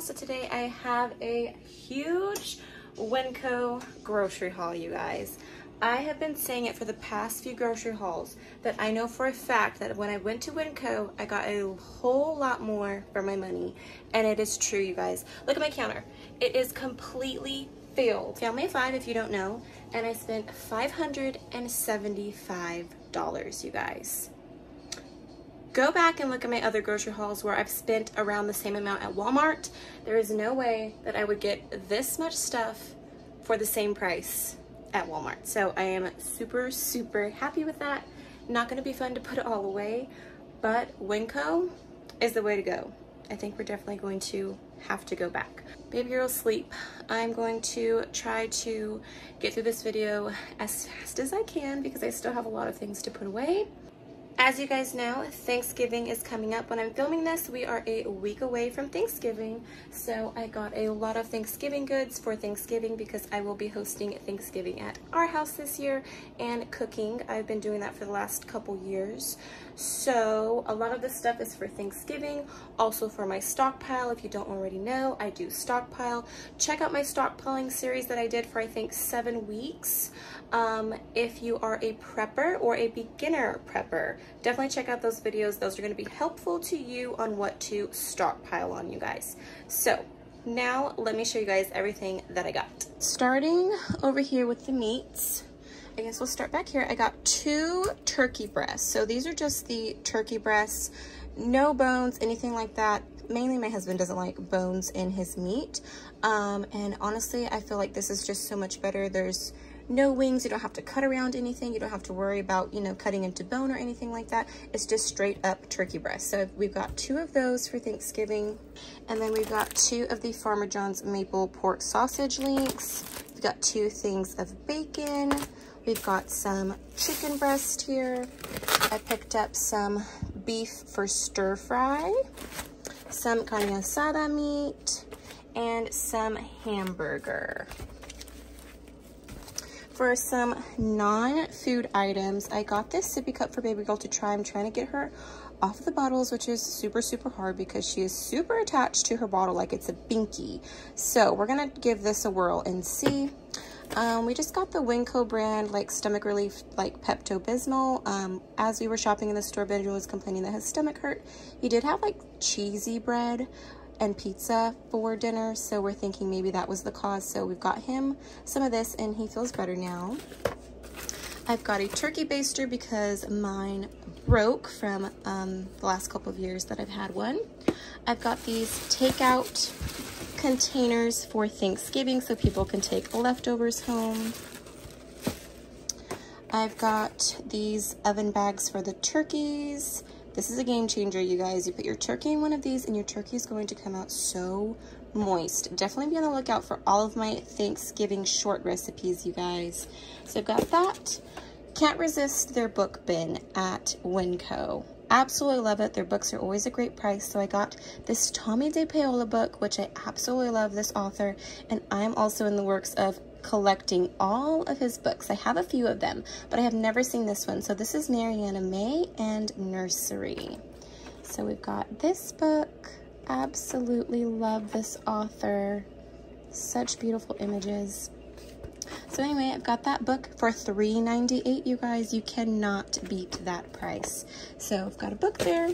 So today I have a huge Winco grocery haul, you guys. I have been saying it for the past few grocery hauls that I know for a fact that when I went to Winco, I got a whole lot more for my money, and it is true, you guys. Look at my counter. It is completely filled. Family of five, if you don't know, and I spent $575, you guys. Go back and look at my other grocery hauls where I've spent around the same amount at Walmart. There is no way that I would get this much stuff for the same price at Walmart. So I am super, super happy with that. Not gonna be fun to put it all away, but Winco is the way to go. I think we're definitely going to have to go back. Baby girl's asleep. I'm going to try to get through this video as fast as I can because I still have a lot of things to put away. As you guys know, Thanksgiving is coming up. When I'm filming this, we are a week away from Thanksgiving. So I got a lot of Thanksgiving goods for Thanksgiving because I will be hosting Thanksgiving at our house this year and cooking. I've been doing that for the last couple years. So a lot of this stuff is for Thanksgiving. Also for my stockpile, if you don't already know, I do stockpile. Check out my stockpiling series that I did for I think 7 weeks. If you are a prepper or a beginner prepper, definitely check out those videos. Those are going to be helpful to you on what to stockpile on, you guys. So now let me show you guys everything that I got. Starting over here with the meats, I guess we'll start back here. I got 2 turkey breasts. So these are just the turkey breasts, no bones, anything like that. Mainly my husband doesn't like bones in his meat. And honestly, I feel like this is just so much better. There's no wings, you don't have to cut around anything, you don't have to worry about, you know, cutting into bone or anything like that. It's just straight up turkey breast. So we've got 2 of those for Thanksgiving. And then we've got 2 of the Farmer John's maple pork sausage links. We've got 2 things of bacon. We've got some chicken breast here. I picked up some beef for stir fry, some carne asada meat, and some hamburger. For some non-food items, I got this sippy cup for baby girl to try. I'm trying to get her off the bottles, which is super, super hard because she is super attached to her bottle like it's a binky. So we're going to give this a whirl and see. We just got the Winco brand, like stomach relief, like Pepto-Bismol. As we were shopping in the store, Benji was complaining that his stomach hurt. He did have like cheesy bread and pizza for dinner, so we're thinking maybe that was the cause. So we've got him some of this and he feels better now. I've got a turkey baster because mine broke from the last couple of years that I've had one. I've got these takeout containers for Thanksgiving so people can take leftovers home. I've got these oven bags for the turkeys. This is a game changer, you guys. You put your turkey in one of these and your turkey is going to come out so moist. Definitely be on the lookout for all of my Thanksgiving short recipes, you guys. So I've got that. Can't resist their book bin at Winco. Absolutely love it. Their books are always a great price. So I got this Tommy De Paola book, which I absolutely love this author. And I'm also in the works of collecting all of his books. I have a few of them, but I have never seen this one. So this is Marianna May and Nursery. So we've got this book. Absolutely love this author. Such beautiful images. So anyway, I've got that book for $3.98, you guys. You cannot beat that price. So I've got a book there.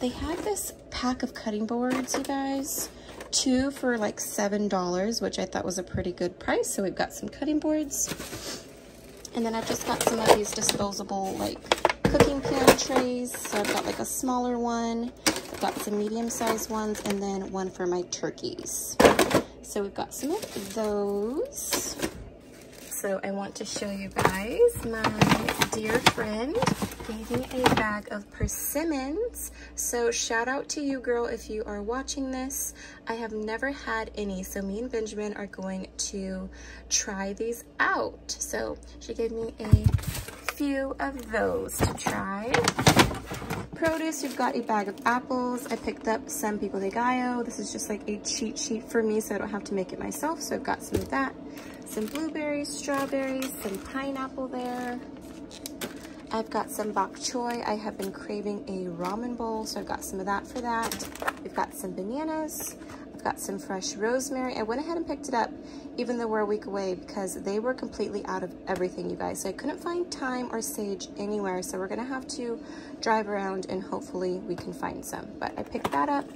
They had this pack of cutting boards, you guys. Two for like $7, which I thought was a pretty good price. So we've got some cutting boards. And then I've just got some of these disposable like cooking pan trays. So I've got like a smaller one. I've got some medium-sized ones and then one for my turkeys. So we've got some of those. So I want to show you guys, my dear friend gave me a bag of persimmons. So shout out to you, girl, if you are watching this. I have never had any, so me and Benjamin are going to try these out. So she gave me a few of those to try. Produce, you've got a bag of apples. I picked up some pico de gallo. This is just like a cheat sheet for me, so I don't have to make it myself. So I've got some of that. Some blueberries, strawberries, some pineapple there. I've got some bok choy. I have been craving a ramen bowl, so I've got some of that for that. We've got some bananas. I've got some fresh rosemary. I went ahead and picked it up even though we're a week away because they were completely out of everything, you guys. So I couldn't find thyme or sage anywhere, so we're gonna have to drive around and hopefully we can find some. But I picked that up.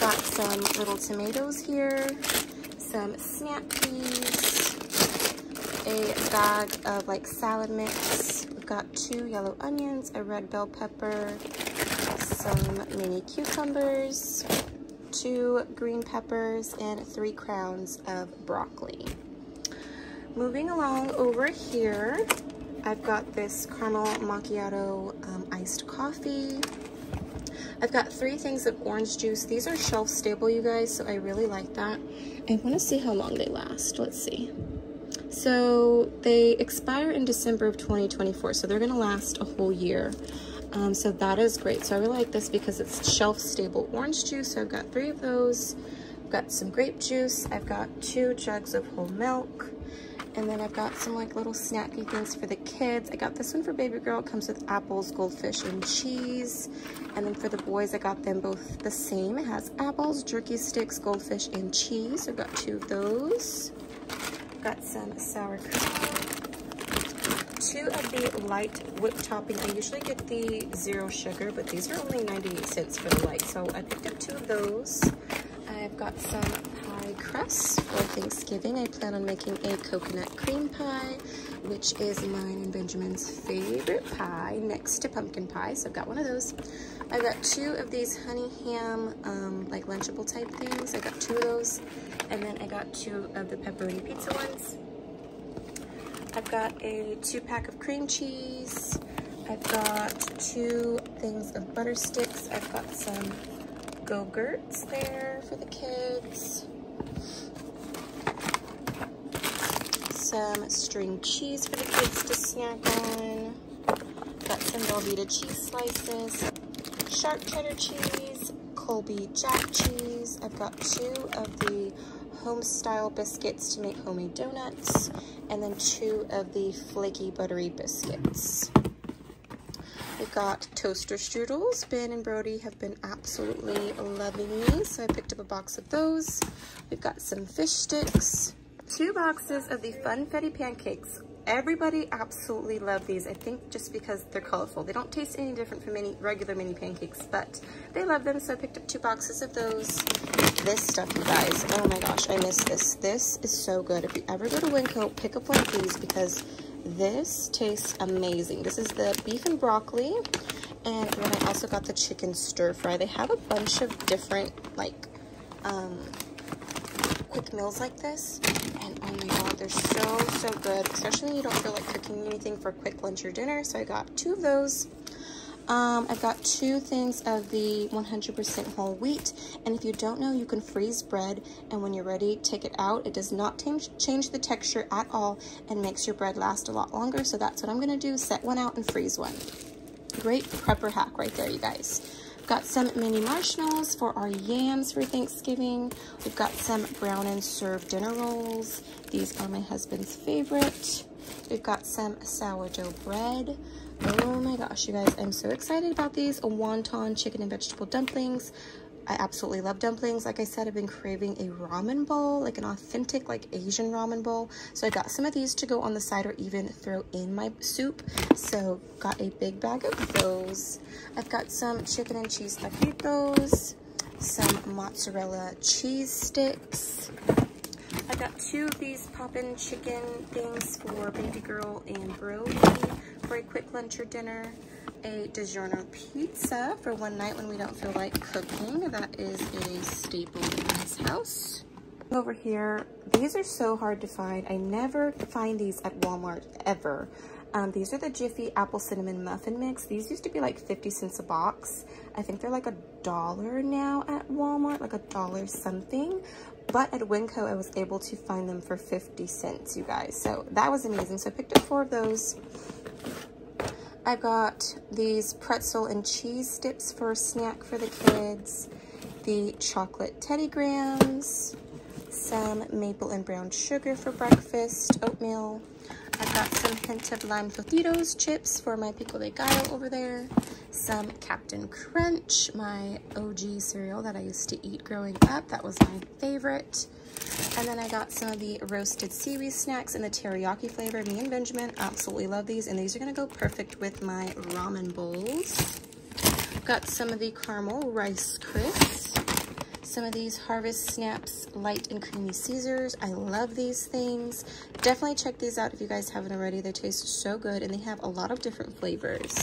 Got some little tomatoes here. Some snap peas, a bag of like salad mix. We've got 2 yellow onions, a red bell pepper, some mini cucumbers, 2 green peppers, and 3 crowns of broccoli. Moving along over here, I've got this caramel macchiato iced coffee. I've got 3 things of orange juice. These are shelf stable, you guys, so I really like that. I want to see how long they last. Let's see. So they expire in December of 2024, so they're going to last a whole year. So that is great. So I really like this because it's shelf stable orange juice. So I've got 3 of those. I've got some grape juice. I've got 2 jugs of whole milk. And then I've got some like little snacky things for the kids. I got this one for baby girl. It comes with apples, goldfish, and cheese. And then for the boys, I got them both the same. It has apples, jerky sticks, goldfish, and cheese. I've got 2 of those. I've got some sour cream. 2 of the light whip topping. I usually get the zero sugar, but these are only 98 cents for the light. So I picked up 2 of those. I've got some pie crust for Thanksgiving. I plan on making a coconut cream pie, which is mine and Benjamin's favorite pie next to pumpkin pie. So I've got one of those. I've got 2 of these honey ham, like Lunchable type things. I got 2 of those. And then I got 2 of the pepperoni pizza ones. I've got a 2-pack of cream cheese. I've got 2 things of butter sticks. I've got some Go-Gurts there for the kids. Some string cheese for the kids to snack on. Got some Velveeta cheese slices. Sharp cheddar cheese. Colby Jack cheese. I've got 2 of the home-style biscuits to make homemade donuts. And then 2 of the flaky buttery biscuits. We've got toaster strudels. Ben and Brody have been absolutely loving these, so I picked up a box of those. We've got some fish sticks. 2 boxes of the Funfetti pancakes. Everybody absolutely loved these, I think just because they're colorful. They don't taste any different from any regular mini pancakes, but they love them, so I picked up 2 boxes of those. This stuff, you guys, oh my gosh, I miss this. This is so good. If you ever go to Winco, pick up one of these because this tastes amazing. This is the beef and broccoli, and then I also got the chicken stir fry. They have a bunch of different like quick meals like this, and oh my god, they're so good, especially when you don't feel like cooking anything for quick lunch or dinner. So I got 2 of those. I've got two things of the 100% whole wheat, and if you don't know, you can freeze bread, and when you're ready, take it out. It does not change the texture at all and makes your bread last a lot longer, so that's what I'm gonna do, set one out and freeze one. Great prepper hack right there, you guys. We've got some mini marshmallows for our yams for Thanksgiving. We've got some brown and serve dinner rolls. These are my husband's favorite. We've got some sourdough bread. Oh my gosh, you guys, I'm so excited about these. Wonton chicken and vegetable dumplings. I absolutely love dumplings. Like I said, I've been craving a ramen bowl, like an authentic, like Asian ramen bowl. So I got some of these to go on the side or even throw in my soup. So got a big bag of those. I've got some chicken and cheese taquitos, some mozzarella cheese sticks. I got two of these poppin' chicken things for baby girl and Brody for a quick lunch or dinner. A DiGiorno pizza for one night when we don't feel like cooking. That is a staple in this house. Over here, these are so hard to find. I never find these at Walmart ever. These are the Jiffy apple cinnamon muffin mix. These used to be like 50 cents a box. I think they're like $1 now at Walmart, like $1 something. But at Winco, I was able to find them for 50 cents, you guys. So that was amazing. So I picked up 4 of those. I got these pretzel and cheese dips for a snack for the kids, the chocolate Teddy Grahams, some maple and brown sugar for breakfast, oatmeal. I've got some hint of lime Tostitos chips for my pico de gallo over there, some Captain Crunch, my OG cereal that I used to eat growing up. That was my favorite. And then I got some of the roasted seaweed snacks in the teriyaki flavor. Me and Benjamin absolutely love these, and these are going to go perfect with my ramen bowls. Got some of the caramel rice crisps. Some of these Harvest Snaps light and creamy Caesars. I love these things. Definitely check these out if you guys haven't already. They taste so good, and they have a lot of different flavors.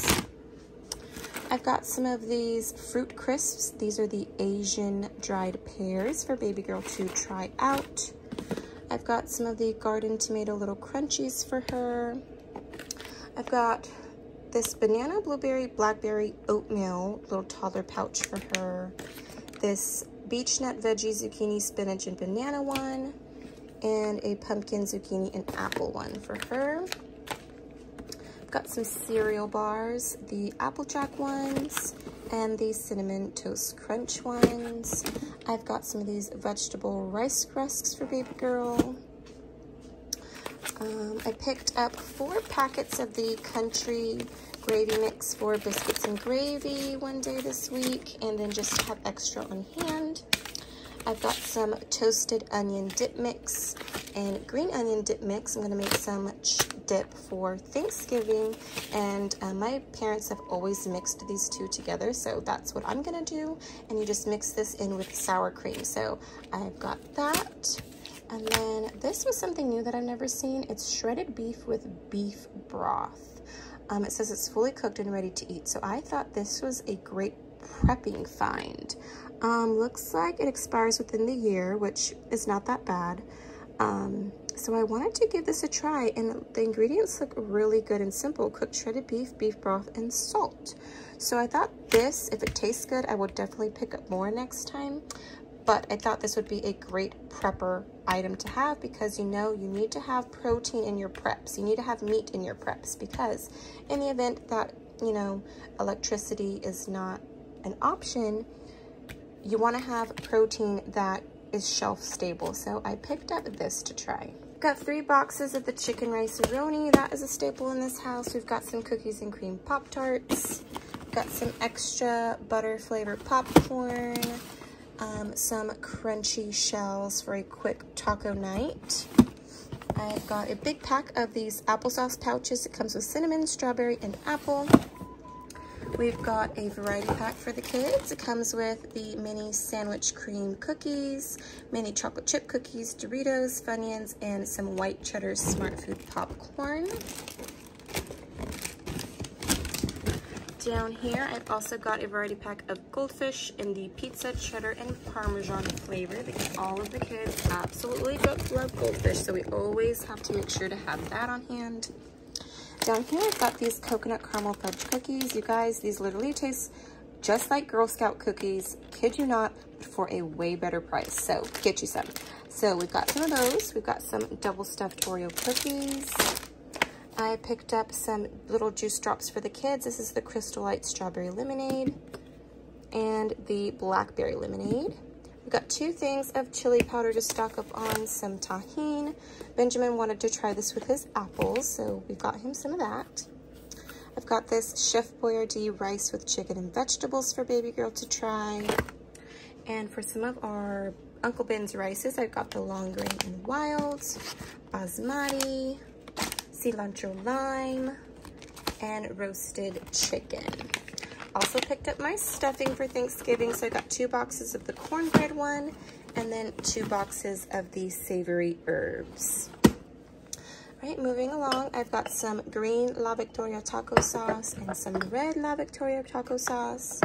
I've got some of these fruit crisps. These are the Asian dried pears for baby girl to try out. I've got some of the garden tomato little crunchies for her. I've got this banana, blueberry, blackberry, oatmeal little toddler pouch for her. This beechnut veggie, zucchini, spinach, and banana one. And a pumpkin, zucchini, and apple one for her. Got some cereal bars, the Applejack ones and the Cinnamon Toast Crunch ones. I've got some of these vegetable rice crisps for baby girl. I picked up 4 packets of the country gravy mix for biscuits and gravy one day this week, and then just have extra on hand. I've got some toasted onion dip mix and green onion dip mix. I'm going to make some dip for Thanksgiving, and my parents have always mixed these two together, so that's what I'm going to do. And you just mix this in with sour cream, so I've got that. And then this was something new that I've never seen. It's shredded beef with beef broth. It says it's fully cooked and ready to eat, so I thought this was a great prepping find. Looks like it expires within the year, which is not that bad. So I wanted to give this a try, and the ingredients look really good and simple. Cooked shredded beef, beef broth, and salt. So I thought this, if it tastes good, I will definitely pick up more next time. But I thought this would be a great prepper item to have, because you know you need to have protein in your preps. You need to have meat in your preps, because in the event that, you know, electricity is not an option, you want to have protein that is shelf stable. So I picked up this to try. Got 3 boxes of the chicken rice roni. That is a staple in this house. We've got some cookies and cream Pop-Tarts. Got some extra butter flavored popcorn. Some crunchy shells for a quick taco night. I've got a big pack of these applesauce pouches. It comes with cinnamon, strawberry, and apple. We've got a variety pack for the kids. It comes with the mini sandwich cream cookies, mini chocolate chip cookies, Doritos, Funyuns, and some white cheddar Smart Food popcorn. Down here, I've also got a variety pack of goldfish in the pizza, cheddar, and Parmesan flavor, because all of the kids absolutely love goldfish, so we always have to make sure to have that on hand. Down here, I've got these coconut caramel fudge cookies. You guys, these literally taste just like Girl Scout cookies, kid you not, but for a way better price. So get you some. So we've got some of those. We've got some double stuffed Oreo cookies. I picked up some little juice drops for the kids. This is the Crystal Light strawberry lemonade and the blackberry lemonade. We've got 2 things of chili powder to stock up on, some tahini. Benjamin wanted to try this with his apples, so we got him some of that. I've got this Chef Boyardee rice with chicken and vegetables for baby girl to try. And for some of our Uncle Ben's rices, I've got the long grain and wild, basmati, cilantro lime, and roasted chicken. Also picked up my stuffing for Thanksgiving, so I got 2 boxes of the cornbread one and then 2 boxes of the savory herbs. All right, moving along, I've got some green La Victoria taco sauce and some red La Victoria taco sauce.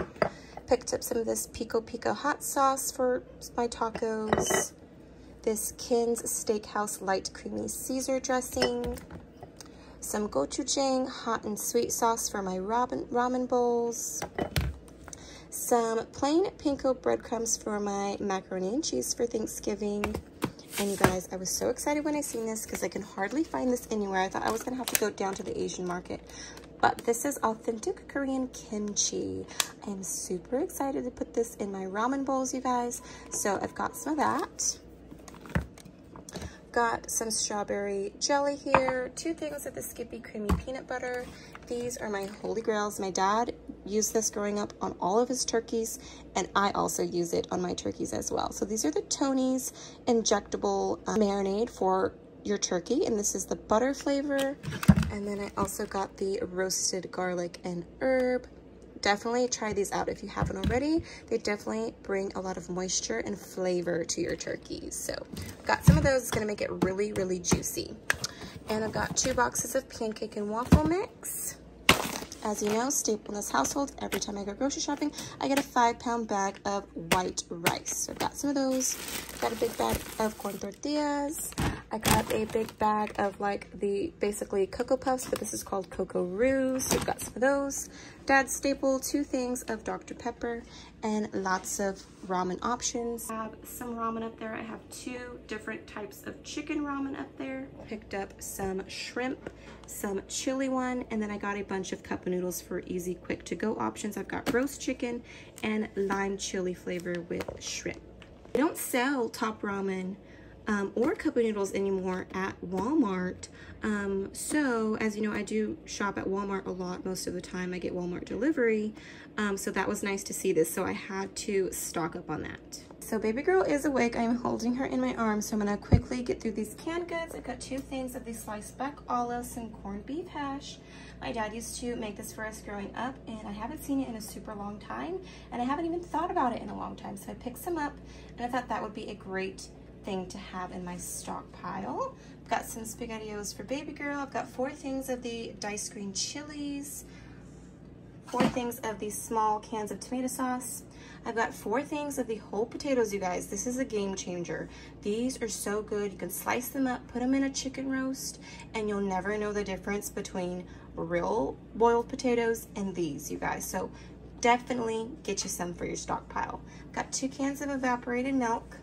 Picked up some of this Pico Pico hot sauce for my tacos. This Kin's Steakhouse light creamy Caesar dressing. Some gochujang hot and sweet sauce for my ramen bowls, some plain panko breadcrumbs for my macaroni and cheese for Thanksgiving. And you guys, I was so excited when I seen this because I can hardly find this anywhere. I thought I was gonna have to go down to the Asian market, but this is authentic Korean kimchi. I am super excited to put this in my ramen bowls, you guys. So I've got some of that. Got some strawberry jelly here, 2 things of the Skippy creamy peanut butter. These are my holy grails. My dad used this growing up on all of his turkeys, and I also use it on my turkeys as well. So these are the Tony's injectable marinade for your turkey, and this is the butter flavor. And then I also got the roasted garlic and herb. Definitely try these out if you haven't already. They definitely bring a lot of moisture and flavor to your turkeys. So got some of those. It's gonna make it really, really juicy. And I've got 2 boxes of pancake and waffle mix. As you know, staple in this household, every time I go grocery shopping, I get a 5-pound bag of white rice. So I've got some of those. I've got a big bag of corn tortillas. I got a big bag of like the basically Cocoa Puffs, but this is called Cocoa Roo, so we've got some of those. Dad's staple, 2 things of Dr Pepper and lots of ramen options. I have some ramen up there. I have 2 different types of chicken ramen up there. Picked up some shrimp, some chili one, and then I got a bunch of cup noodles for easy quick to go options. I've got roast chicken and lime chili flavor with shrimp. They don't sell Top Ramen or cup of noodles anymore at Walmart. So as you know, I do shop at Walmart a lot. Most of the time I get Walmart delivery. So that was nice to see this. So I had to stock up on that. So baby girl is awake. I'm holding her in my arms. So I'm gonna quickly get through these canned goods. I've got 2 things of these sliced back olives and corned beef hash. My dad used to make this for us growing up, and I haven't seen it in a super long time. And I haven't even thought about it in a long time. So I picked some up and I thought that would be a great thing to have in my stockpile. I've got some Spaghettios for baby girl. I've got 4 things of the diced green chilies, 4 things of these small cans of tomato sauce. I've got 4 things of the whole potatoes, you guys. This is a game changer. These are so good. You can slice them up, put them in a chicken roast, and you'll never know the difference between real boiled potatoes and these, you guys. So definitely get you some for your stockpile. I've got 2 cans of evaporated milk.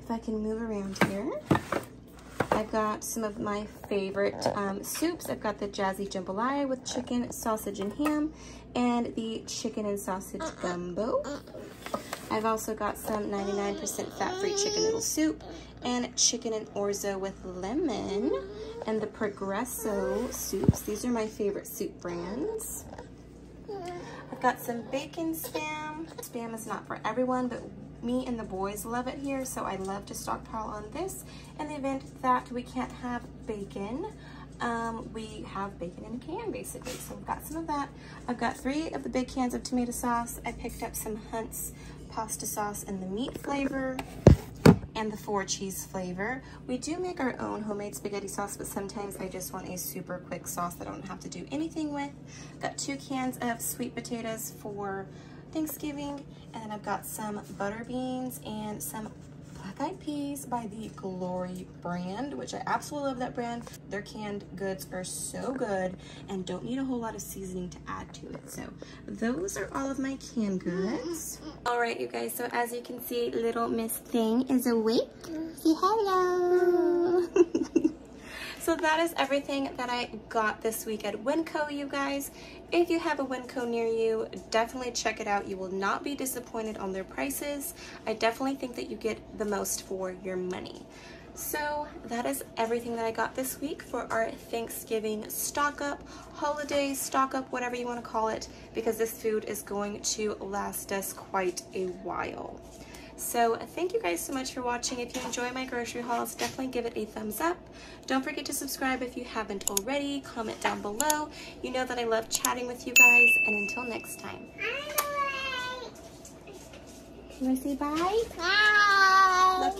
If I can move around here, I've got some of my favorite soups. I've got the Jazzy Jambalaya with chicken, sausage, and ham, and the chicken and sausage gumbo. I've also got some 99% fat-free chicken noodle soup and chicken and orzo with lemon and the Progresso soups. These are my favorite soup brands. I've got some bacon Spam. Spam is not for everyone, but me and the boys love it here, so I love to stockpile on this. In the event that we can't have bacon, we have bacon in a can, basically. So we've got some of that. I've got 3 of the big cans of tomato sauce. I picked up some Hunt's pasta sauce in the meat flavor and the 4 cheese flavor. We do make our own homemade spaghetti sauce, but sometimes I just want a super quick sauce that I don't have to do anything with. Got 2 cans of sweet potatoes for Thanksgiving, and I've got some butter beans and some black side piece by the Glory brand, which I absolutely love that brand. Their canned goods are so good and don't need a whole lot of seasoning to add to it. So those are all of my canned goods. All right, you guys, so as you can see, little Miss Thing is awake. Say hello. So that is everything that I got this week at Winco, you guys. If you have a Winco near you, definitely check it out. You will not be disappointed on their prices. I definitely think that you get the most for your money. So that is everything that I got this week for our Thanksgiving stock up, holiday stock up, whatever you want to call it, because this food is going to last us quite a while. So thank you guys so much for watching. If you enjoy my grocery hauls, definitely give it a thumbs up. Don't forget to subscribe if you haven't already. Comment down below. You know that I love chatting with you guys, and until next time. Bye. You want to say bye? Bye.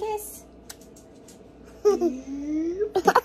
Love kiss.